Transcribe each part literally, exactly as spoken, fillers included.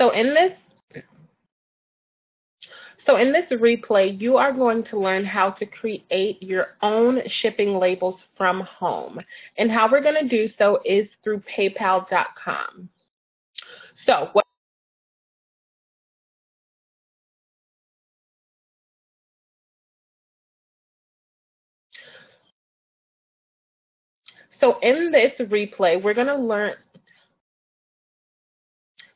So in this, so in this replay, you are going to learn how to create your own shipping labels from home. And how we're going to do so is through PayPal dot com. So what So in this replay, we're going to learn,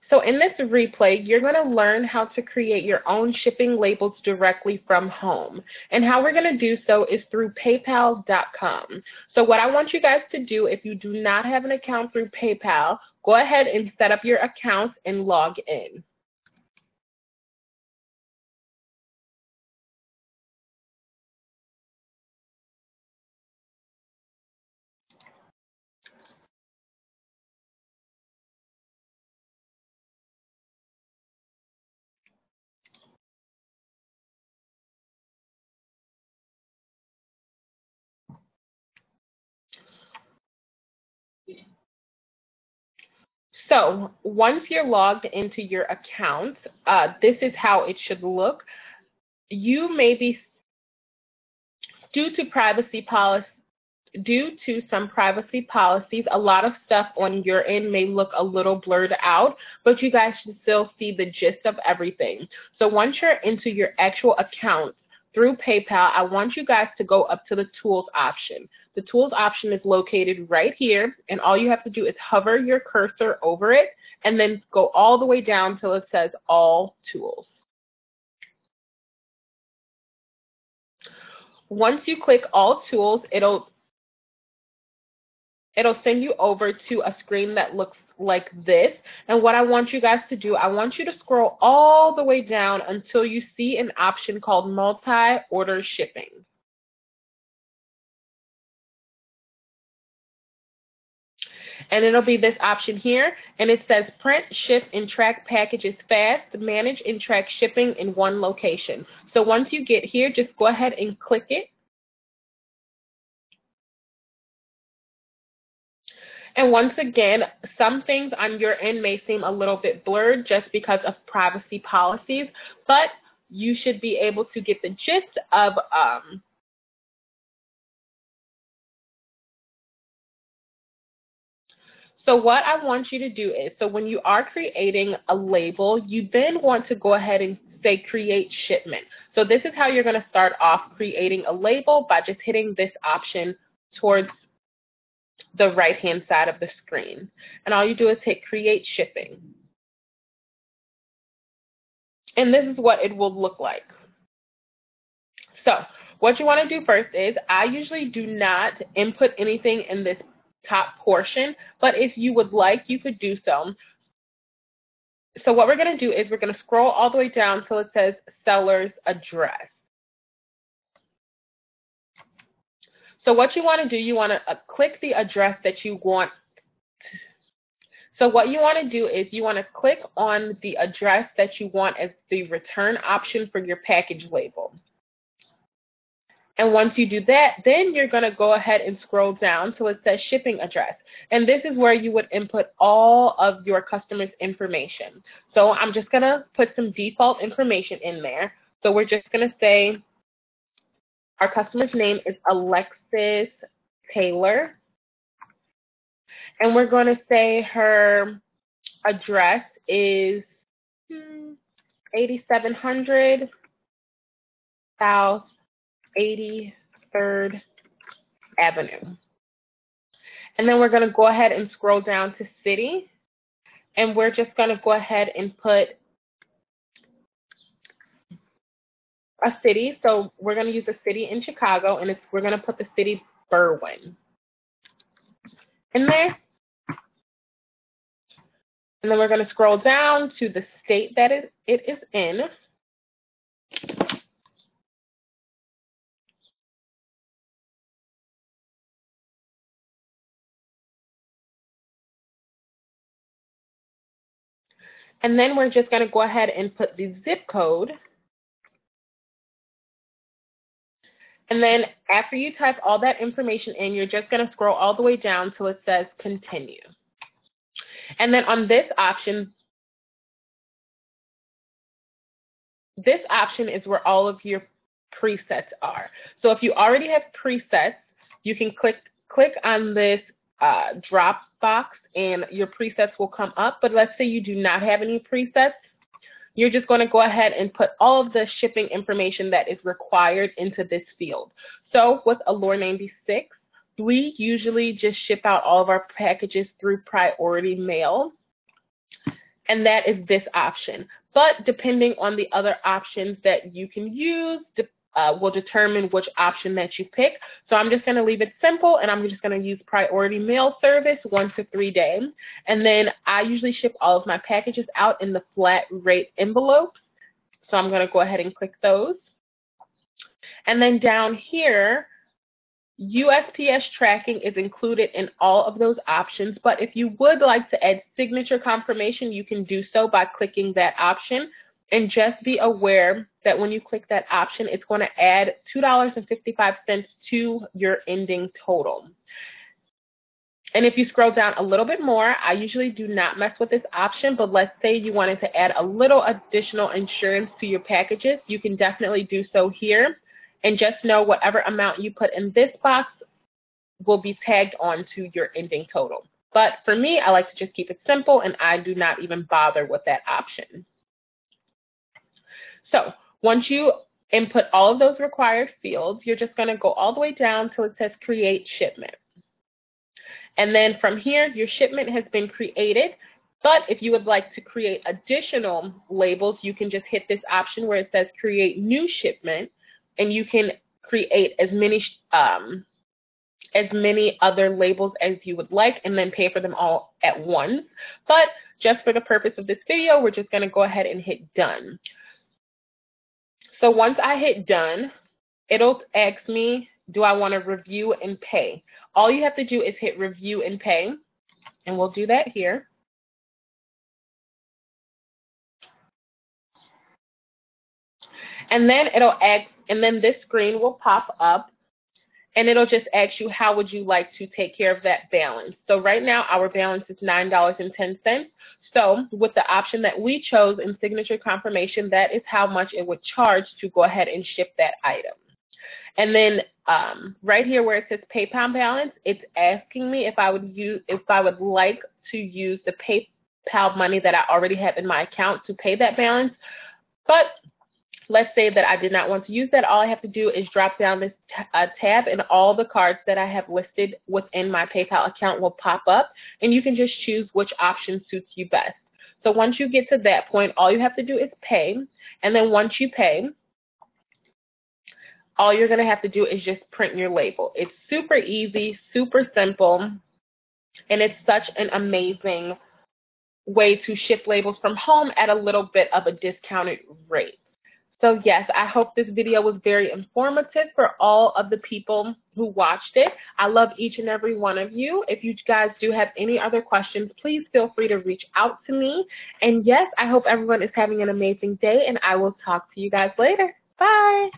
so in this replay, you're going to learn how to create your own shipping labels directly from home. And how we're going to do so is through PayPal dot com. So what I want you guys to do, if you do not have an account through PayPal, go ahead and set up your account and log in. So once you're logged into your account, uh, this is how it should look. You may be, due to privacy policy, due to some privacy policies, a lot of stuff on your end may look a little blurred out, but you guys should still see the gist of everything. So once you're into your actual account through PayPal, I want you guys to go up to the tools option. The tools option is located right here, and all you have to do is hover your cursor over it and then go all the way down till it says all tools. Once you click all tools, it'll it'll send you over to a screen that looks like this. And what I want you guys to do, I want you to scroll all the way down until you see an option called multi-order shipping. And it'll be this option here, and it says print, ship, and track packages fast, manage and track shipping in one location. So once you get here, just go ahead and click it. And once again, some things on your end may seem a little bit blurred just because of privacy policies, but you should be able to get the gist of um, So what I want you to do is, so when you are creating a label, you then want to go ahead and say create shipment. So this is how you're going to start off creating a label, by just hitting this option towards the right-hand side of the screen. And all you do is hit create shipping. And this is what it will look like. So what you want to do first is, I usually do not input anything in this top portion, but if you would like, you could do so. So what we're going to do is we're going to scroll all the way down till it says seller's address. So what you want to do, you want to click the address that you want. So what you want to do is you want to click on the address that you want as the return option for your package label. And once you do that, then you're going to go ahead and scroll down till it says shipping address. And this is where you would input all of your customer's information. So I'm just going to put some default information in there. So we're just going to say our customer's name is Alexis Taylor. And we're going to say her address is eighty-seven hundred South eighty-third Avenue. And then we're going to go ahead and scroll down to city, and we're just going to go ahead and put a city. So we're going to use a city in Chicago, and it's, we're going to put the city Berwyn in there. And then we're going to scroll down to the state that it, it is in. And then we're just going to go ahead and put the zip code. And then after you type all that information in, you're just going to scroll all the way down till it says continue. And then on this option, this option is where all of your presets are. So if you already have presets, you can click click on this uh, drop box and your presets will come up. But let's say you do not have any presets. You're just going to go ahead and put all of the shipping information that is required into this field. So with Allure ninety-six, we usually just ship out all of our packages through priority mail. And that is this option. But depending on the other options that you can use uh, will determine which option that you pick. So I'm just going to leave it simple, and I'm just going to use priority mail service one to three day. And then I usually ship all of my packages out in the flat rate envelopes. So I'm going to go ahead and click those. And then down here, U S P S tracking is included in all of those options, but if you would like to add signature confirmation, you can do so by clicking that option. And just be aware that when you click that option, it's going to add two dollars and fifty-five cents to your ending total. And if you scroll down a little bit more, I usually do not mess with this option, but let's say you wanted to add a little additional insurance to your packages, you can definitely do so here. And just know whatever amount you put in this box will be tagged on to your ending total. But for me, I like to just keep it simple, and I do not even bother with that option. So once you input all of those required fields, you're just going to go all the way down till it says create shipment. And then from here, your shipment has been created. But if you would like to create additional labels, you can just hit this option where it says create new shipment. And you can create as many um, as many other labels as you would like and then pay for them all at once. But just for the purpose of this video, we're just going to go ahead and hit done. So once I hit done, it'll ask me, do I want to review and pay? All you have to do is hit review and pay, and we'll do that here. And then it'll ask, and then this screen will pop up, and it'll just ask you, how would you like to take care of that balance? So right now, our balance is nine dollars and ten cents. So with the option that we chose in signature confirmation, that is how much it would charge to go ahead and ship that item. And then um, right here where it says PayPal balance, it's asking me if I would use, if I would like to use the PayPal money that I already have in my account to pay that balance. But let's say that I did not want to use that. All I have to do is drop down this uh, tab, and all the cards that I have listed within my PayPal account will pop up, and you can just choose which option suits you best. So once you get to that point, all you have to do is pay, and then once you pay, all you're going to have to do is just print your label. It's super easy, super simple, and it's such an amazing way to ship labels from home at a little bit of a discounted rate. So yes, I hope this video was very informative for all of the people who watched it. I love each and every one of you. If you guys do have any other questions, please feel free to reach out to me. And yes, I hope everyone is having an amazing day, and I will talk to you guys later. Bye.